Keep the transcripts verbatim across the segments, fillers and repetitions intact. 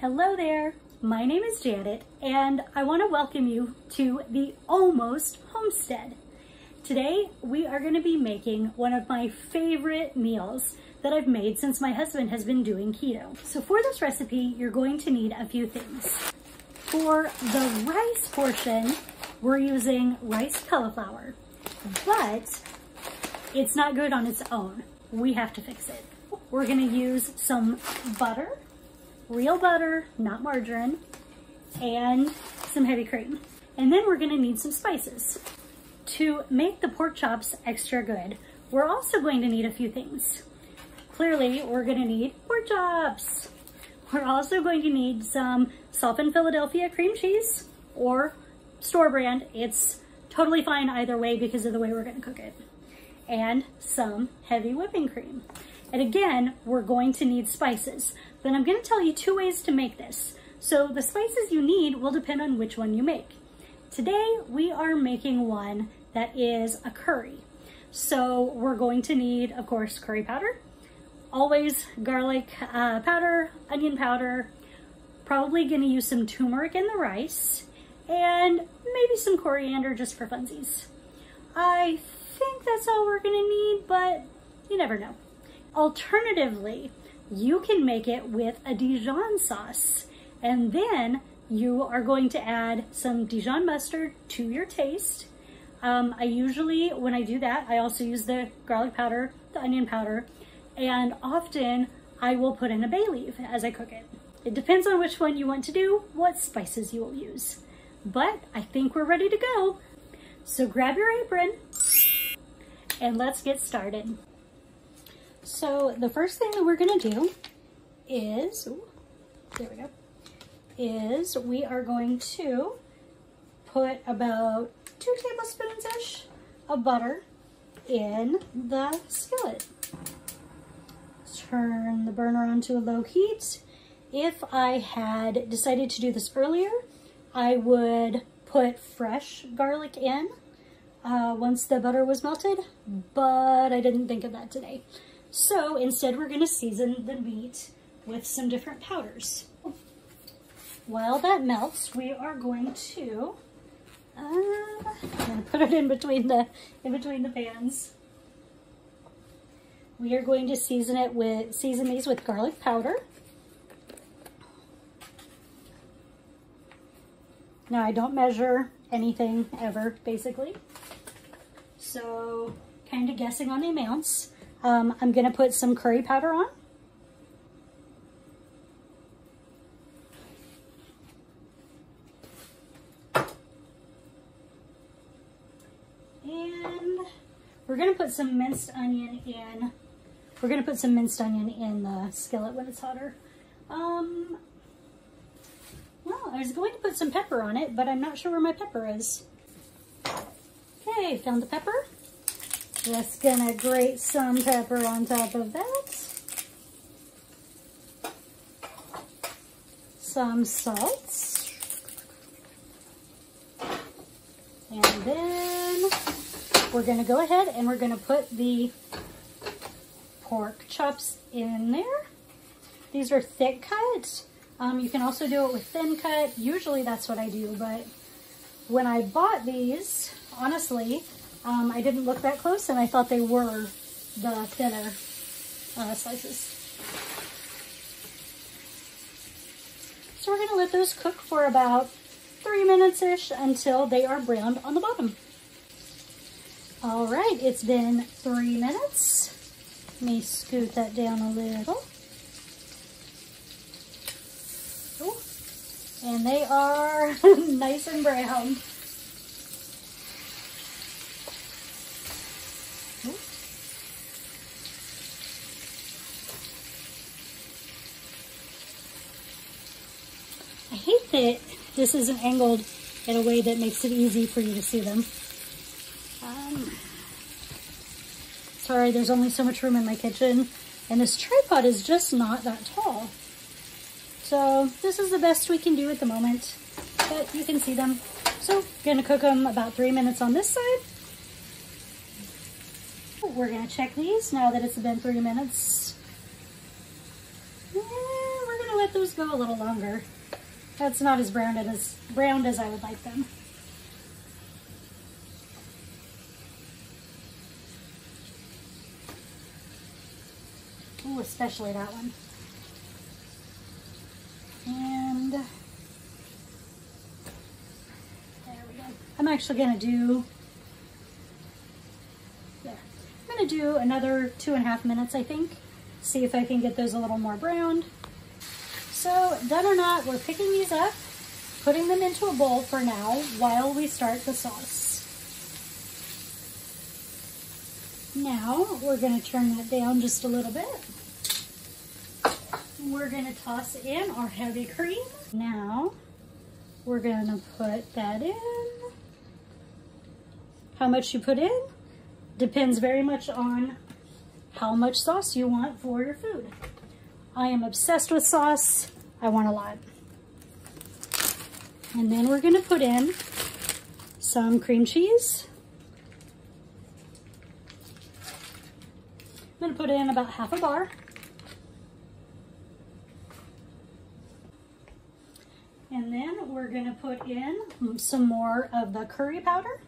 Hello there, my name is Janet and I want to welcome you to the Almost Homestead. Today we are going to be making one of my favorite meals that I've made since my husband has been doing keto. So for this recipe you're going to need a few things. For the rice portion we're using rice cauliflower, but it's not good on its own. We have to fix it. We're going to use some butter. Real butter, not margarine, and some heavy cream. And then we're gonna need some spices. To make the pork chops extra good, we're also going to need a few things. Clearly, we're gonna need pork chops. We're also going to need some softened Philadelphia cream cheese or store brand. It's totally fine either way because of the way we're gonna cook it. And some heavy whipping cream. And again, we're going to need spices. But I'm going to tell you two ways to make this. So the spices you need will depend on which one you make. Today, we are making one that is a curry. So we're going to need, of course, curry powder, always garlic uh, powder, onion powder, probably going to use some turmeric in the rice, and maybe some coriander just for funsies. I think that's all we're going to need, but you never know. Alternatively, you can make it with a Dijon sauce, and then you are going to add some Dijon mustard to your taste. Um, I usually, when I do that, I also use the garlic powder, the onion powder, and often I will put in a bay leaf as I cook it. It depends on which one you want to do, what spices you will use. But I think we're ready to go. So grab your apron and let's get started. So the first thing that we're going to do is, ooh, there we go, is we are going to put about two tablespoons-ish of butter in the skillet. Turn the burner onto a low heat. If I had decided to do this earlier, I would put fresh garlic in uh, once the butter was melted, but I didn't think of that today. So instead we're going to season the meat with some different powders. While that melts, we are going to uh, I'm going to put it in between the in between the pans. We are going to season it with season these with garlic powder. Now I don't measure anything ever basically, so kind of guessing on the amounts. Um, I'm going to put some curry powder on. And we're going to put some minced onion in. We're going to put some minced onion in the skillet when it's hotter. Um, well, I was going to put some pepper on it, but I'm not sure where my pepper is. Okay, found the pepper. Just gonna grate some pepper on top of that. Some salt. And then we're gonna go ahead and we're gonna put the pork chops in there. These are thick cut. Um, you can also do it with thin cut. Usually that's what I do, but when I bought these, honestly, Um, I didn't look that close, and I thought they were the thinner uh, slices. So we're going to let those cook for about three minutes-ish until they are browned on the bottom. All right, it's been three minutes. Let me scoot that down a little. Ooh. And they are nice and browned. I hate that this isn't angled in a way that makes it easy for you to see them. Um, sorry, there's only so much room in my kitchen, and this tripod is just not that tall. So this is the best we can do at the moment, but you can see them. So gonna cook them about three minutes on this side. We're gonna check these now that it's been three minutes. And we're gonna let those go a little longer. That's not as browned as browned as I would like them. Ooh, especially that one. And there we go. I'm actually gonna do there. I'm gonna do another two and a half minutes, I think. See if I can get those a little more browned. So, done or not, we're picking these up, putting them into a bowl for now while we start the sauce. Now, we're going to turn that down just a little bit. We're going to toss in our heavy cream. Now, we're going to put that in. How much you put in depends very much on how much sauce you want for your food. I am obsessed with sauce. I want a lot. And then we're gonna put in some cream cheese. I'm gonna put in about half a bar. And then we're gonna put in some more of the curry powder.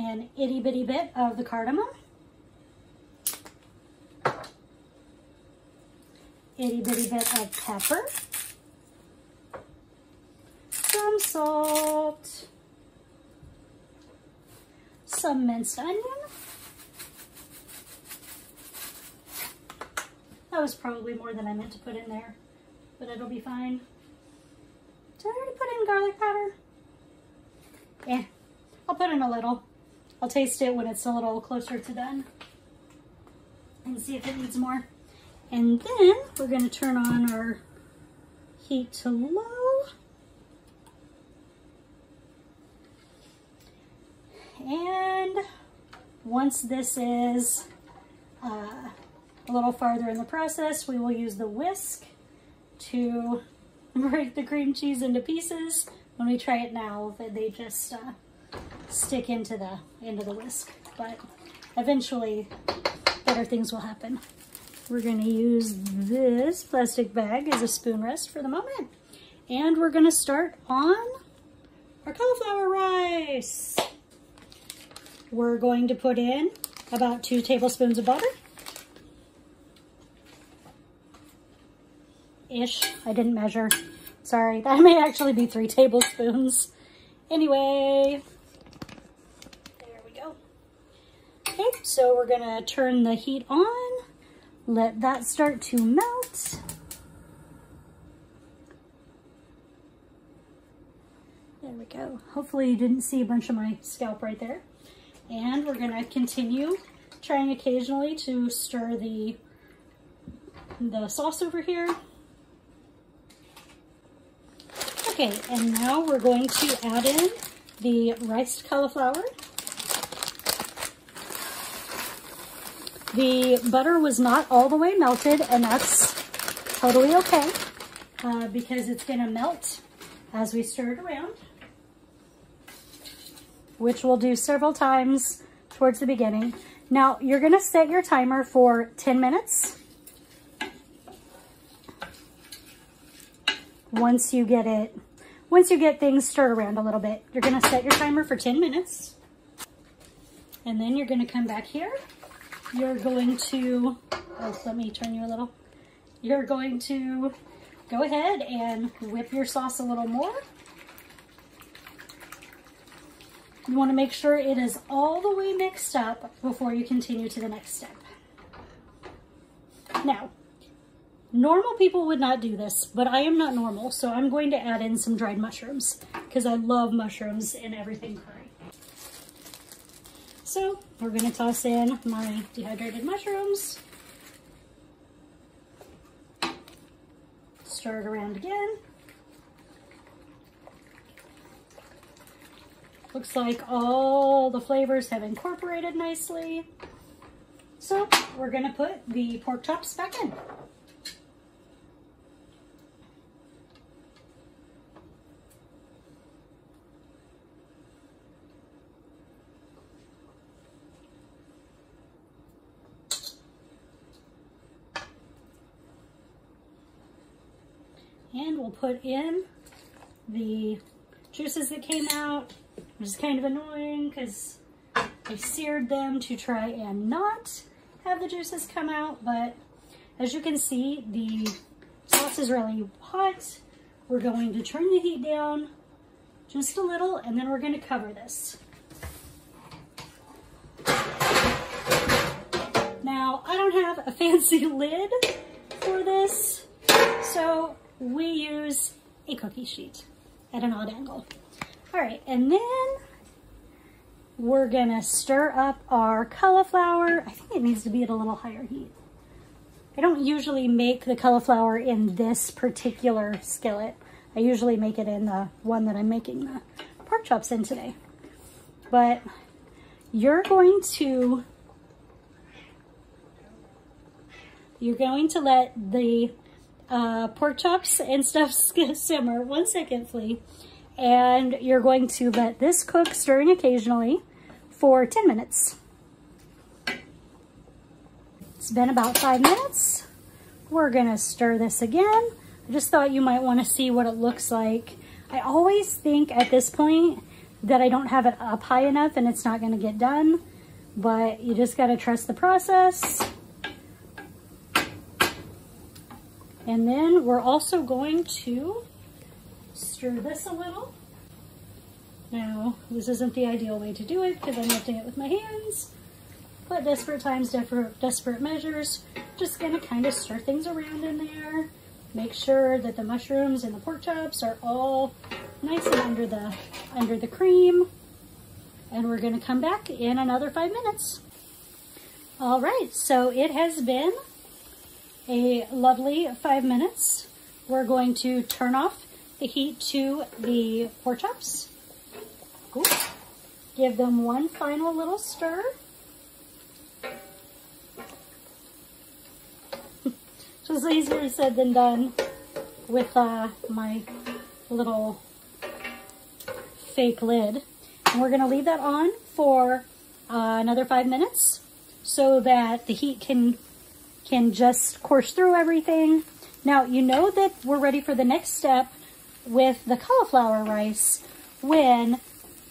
An itty bitty bit of the cardamom, itty bitty bit of pepper, some salt, some minced onion. That was probably more than I meant to put in there, but it'll be fine. Did I already put in garlic powder? Yeah, I'll put in a little. I'll taste it when it's a little closer to done and see if it needs more. And then we're going to turn on our heat to low. And once this is uh, a little farther in the process, we will use the whisk to break the cream cheese into pieces. When we try it now, they just... Uh, stick into the into the whisk, but eventually better things will happen. We're going to use this plastic bag as a spoon rest for the moment, and we're going to start on our cauliflower rice. We're going to put in about two tablespoons of butter ish. I didn't measure, sorry. That may actually be three tablespoons anyway. Okay, so we're gonna turn the heat on, let that start to melt. There we go. Hopefully you didn't see a bunch of my scalp right there. And we're gonna continue trying occasionally to stir the, the sauce over here. Okay, and now we're going to add in the riced cauliflower. The butter was not all the way melted, and that's totally okay uh, because it's going to melt as we stir it around, which we'll do several times towards the beginning. Now, you're going to set your timer for ten minutes. Once you get it, once you get things stirred around a little bit, you're going to set your timer for ten minutes. And then you're going to come back here. You're going to, oh, let me turn you a little. You're going to go ahead and whip your sauce a little more. You want to make sure it is all the way mixed up before you continue to the next step. Now, normal people would not do this, but I am not normal, so I'm going to add in some dried mushrooms because I love mushrooms in everything curry. So we're going to toss in my dehydrated mushrooms, stir it around again. Looks like all the flavors have incorporated nicely. So we're going to put the pork chops back in. And we'll put in the juices that came out, which is kind of annoying because I seared them to try and not have the juices come out. But as you can see, the sauce is really hot. We're going to turn the heat down just a little, and then we're going to cover this. Now, I don't have a fancy lid for this, so we use a cookie sheet at an odd angle. All right, and then we're gonna stir up our cauliflower. I think it needs to be at a little higher heat. I don't usually make the cauliflower in this particular skillet. I usually make it in the one that I'm making the pork chops in today. But you're going to You're going to let the uh, pork chops and stuff simmer one second, please. And you're going to let this cook, stirring occasionally, for ten minutes. It's been about five minutes. We're gonna stir this again. I just thought you might wanna see what it looks like. I always think at this point that I don't have it up high enough and it's not gonna get done, but you just gotta trust the process. And then we're also going to stir this a little. Now, this isn't the ideal way to do it because I'm lifting it with my hands, but desperate times, desperate measures. Just gonna kind of stir things around in there. Make sure that the mushrooms and the pork chops are all nice and under the, under the cream. And we're gonna come back in another five minutes. All right, so it has been a lovely five minutes. We're going to turn off the heat to the pork chops. Cool. Give them one final little stir. Just easier said than done with uh, my little fake lid. And we're gonna leave that on for uh, another five minutes so that the heat can can just course through everything. Now, you know that we're ready for the next step with the cauliflower rice when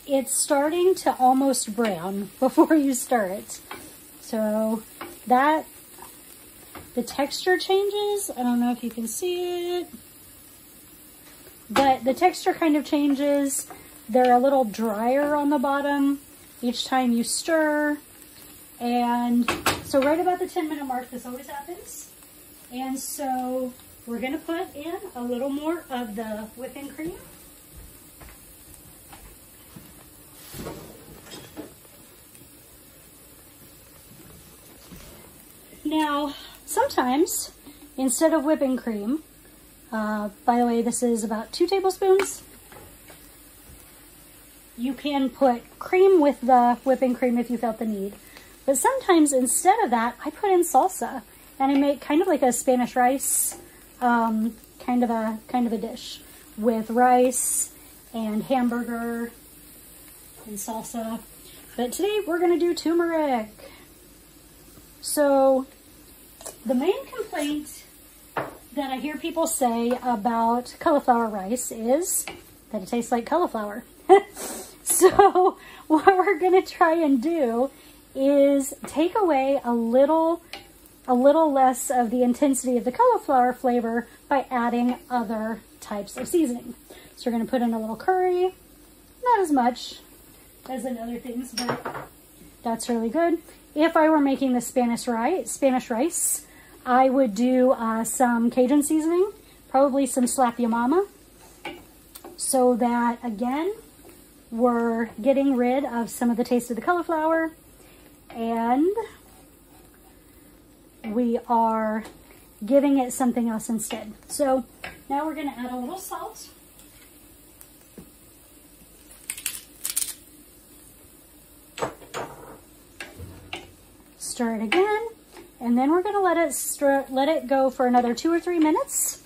it's starting to almost brown before you stir it. So that, the texture changes. I don't know if you can see it, but the texture kind of changes. They're a little drier on the bottom each time you stir. And so right about the ten minute mark, this always happens. And so we're gonna put in a little more of the whipping cream. Now, sometimes instead of whipping cream, uh, by the way, this is about two tablespoons. You can put cream with the whipping cream if you felt the need. But sometimes instead of that, I put in salsa and I make kind of like a Spanish rice, um, kind of a kind of a dish with rice and hamburger and salsa. But today we're gonna do turmeric. So the main complaint that I hear people say about cauliflower rice is that it tastes like cauliflower. So what we're gonna try and do is take away a little a little less of the intensity of the cauliflower flavor by adding other types of seasoning. So we're gonna put in a little curry, not as much as in other things, but that's really good. If I were making the Spanish rice, Spanish rice, I would do uh, some Cajun seasoning, probably some Slap Ya Mama, so that again, we're getting rid of some of the taste of the cauliflower. And we are giving it something else instead. So now we're gonna add a little salt. Stir it again. And then we're gonna let it stir, let it go for another two or three minutes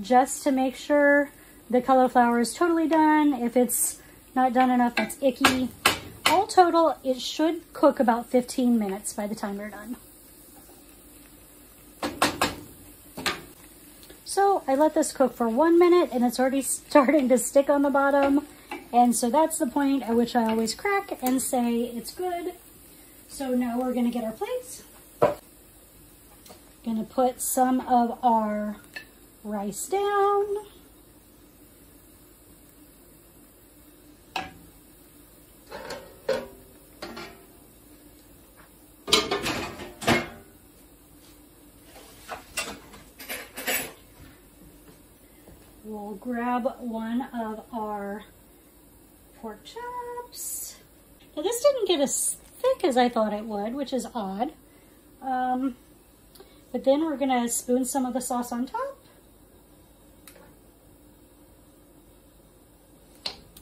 just to make sure the cauliflower is totally done. If it's not done enough, that's icky. All total, it should cook about fifteen minutes by the time you're done. So I let this cook for one minute and it's already starting to stick on the bottom. And so that's the point at which I always crack and say it's good. So now we're gonna get our plates. Gonna put some of our rice down. We'll grab one of our pork chops. Now this didn't get as thick as I thought it would, which is odd. Um, but then we're gonna spoon some of the sauce on top.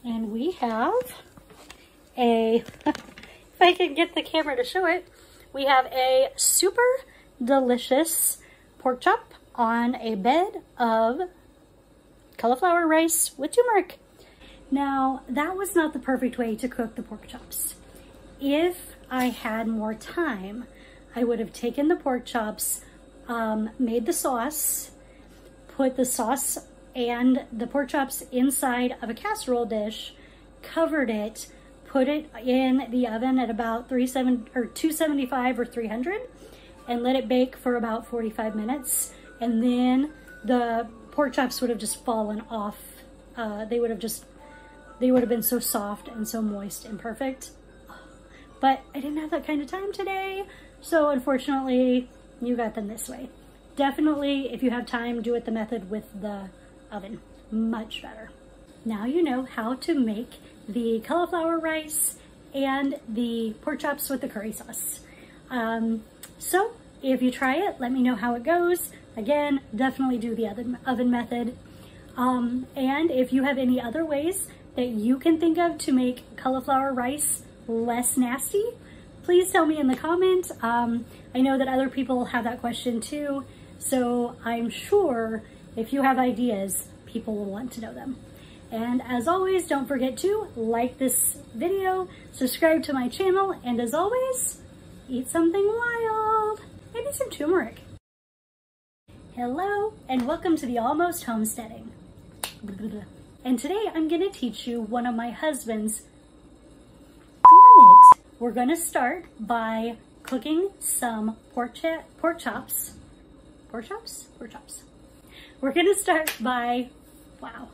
And we have a, if I can get the camera to show it, we have a super delicious pork chop on a bed of cauliflower rice with turmeric. Now, that was not the perfect way to cook the pork chops. If I had more time, I would have taken the pork chops, um, made the sauce, put the sauce and the pork chops inside of a casserole dish, covered it, put it in the oven at about three seventy or two seventy-five or three hundred, and let it bake for about forty-five minutes. And then the pork chops would have just fallen off. Uh, they would have just, they would have been so soft and so moist and perfect. But I didn't have that kind of time today. So unfortunately, you got them this way. Definitely, if you have time, do it the method with the oven. Much better. Now you know how to make the cauliflower rice and the pork chops with the curry sauce. Um, so if you try it, let me know how it goes. Again, definitely do the oven, oven method. Um, and if you have any other ways that you can think of to make cauliflower rice less nasty, please tell me in the comments. Um, I know that other people have that question too, so I'm sure if you have ideas, people will want to know them. And as always, don't forget to like this video, subscribe to my channel, and as always, eat something wild. Maybe some turmeric. Hello, and welcome to the Almost Homesteading. And today I'm gonna teach you one of my husband's, damn it. We're gonna start by cooking some pork, ch pork chops. Pork chops? Pork chops. We're gonna start by, wow.